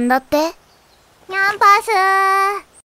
なんだって？ニャンパス。